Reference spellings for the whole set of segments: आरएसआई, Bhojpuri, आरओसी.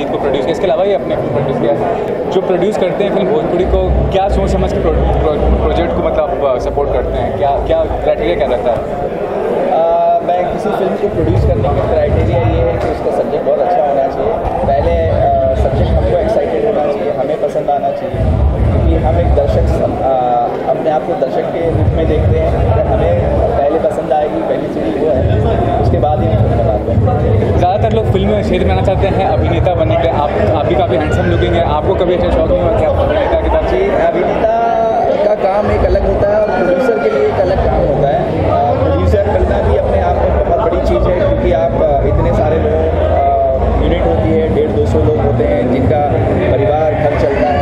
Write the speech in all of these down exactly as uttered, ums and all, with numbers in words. चीज़ को प्रोड्यूस किया। इसके अलावा ही अपने फिल्म प्रोड्यूस किया। जो प्रोड्यूस करते हैं फिल्म भोजपुरी को क्या सोच समझ के प्रोजेक्ट को मतलब सपोर्ट करते हैं, क्या क्या क्राइटेरिया क्या रहता है? मैं किसी फिल्म को प्रोड्यूस करने का क्राइटेरिया ये है कि उसका सब्जेक्ट बहुत अच्छा होना चाहिए। पहले सब्जेक्ट हमको एक्साइटेड होना चाहिए, हमें पसंद आना चाहिए, क्योंकि हम एक दर्शक अपने आप को दर्शक के रूप में देखते हैं। हमें पहले पसंद आएगी पहली चीज़ वो है, उसके बाद ही हम बात करते हैं। ज़्यादातर लोग फिल्म क्षेत्र में आना चाहते हैं अभिनेता बनने के। आप आप भी काफ़ी हैंडसम लुकिंग है, आपको कभी ऐसा शौक नहीं हुआ कि आप अभिनेता के साथ? जी, अभिनेता का काम एक अलग होता है और प्रोड्यूसर के लिए एक अलग काम होता है। प्रोड्यूसर करना भी अपने आप में बहुत बड़ी चीज़ है, क्योंकि आप इतने सारे लोग यूनिट होती है, डेढ़ दो सौ लोग होते हैं जिनका परिवार घर चलता है।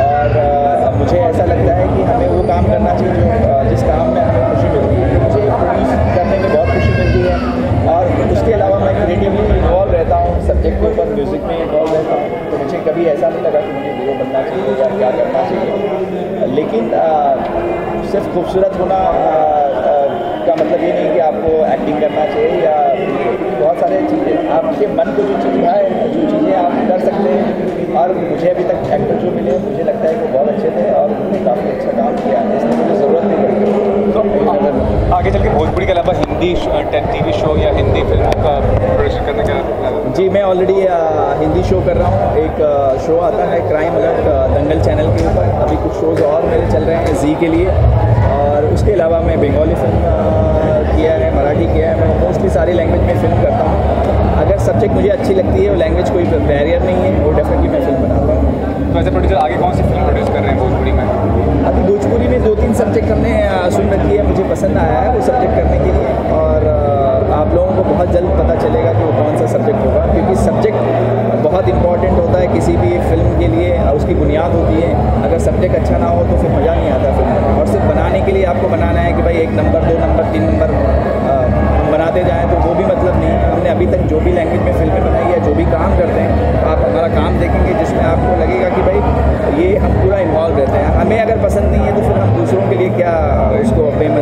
और मुझे ऐसा लगता है कि हमें वो काम करना चाहिए जो जिस काम में हमें खुशी मिलती है। मुझे प्रोड्यूस करने में बहुत खुशी मिलती है और उसके अलावा मैं क्रिएटिवली इन्वॉल्व रहता हूँ, सब्जेक्ट के ऊपर म्यूज़िक में इन्वॉल्व रहता हूँ। तो मुझे कभी ऐसा नहीं लगा कि मुझे वीडियो बनना चाहिए या क्या करना चाहिए। लेकिन आ, सिर्फ खूबसूरत होना आ, आ, का मतलब ये नहीं कि आपको एक्टिंग करना चाहिए या बहुत सारे चीज़ें आपके मन को जो चीज़ आए जो चीज़ें आप कर सकते हैं। और मुझे अभी तक एक्टर जो मिले मुझे लगता है कि बहुत अच्छे थे और उन्होंने काफ़ी अच्छा काम किया, इसलिए मुझे ज़रूरत नहीं पड़ी। तो आगे चल के भोजपुरी के अलावा हिंदी टी वी शो या हिंदी फिल्म का प्रोडक्शन करने का? जी, मैं ऑलरेडी हिंदी शो कर रहा हूँ। एक शो आता है क्राइम अलर्ट दंगल चैनल के ऊपर। अभी कुछ शोज़ और मेरे चल रहे हैं जी के लिए। और उसके अलावा मैं बंगाली फिल्म किया है, मराठी किया है। मैं मोस्टली सारी लैंग्वेज में फिल्म करता हूँ। अगर सब्जेक्ट मुझे अच्छी लगती है, वो लैंग्वेज कोई बैरियर नहीं है, वो डेफिनेटली मैं फिल्म बनाता हूँ। तो ऐसे प्रोड्यूसर आगे कौन सी फिल्म प्रोड्यूस कर रहे हैं भोजपुरी में? अभी भोजपुरी में दो तीन सब्जेक्ट हमने सुन रखी है, मुझे पसंद आया है वो सब्जेक्ट करने के लिए। और आप लोगों को बहुत जल्द पता चलेगा कि वो कौन सा सब्जेक्ट होगा, क्योंकि सब्जेक्ट बहुत इंपॉर्टेंट होता है किसी भी फिल्म के लिए, उसकी बुनियाद होती है। अगर सब्जेक्ट अच्छा ना हो तो फिर मज़ा नहीं आता फिल्म में। और सिर्फ बनाने के लिए आपको बनाना है कि भाई एक नंबर दो नंबर तीन नंबर बनाते जाएँ, तो वो भी मतलब नहीं। हमने अभी तक जो भी लैंग्वेज में फिल्में बनाई है, जो भी काम करते हैं, आप हमारा काम देखेंगे जिसमें आपको लगेगा कि भाई ये हम पूरा इन्वॉल्व रहते हैं। हमें अगर पसंद नहीं है तो फिर हम दूसरों के लिए क्या इसको अपने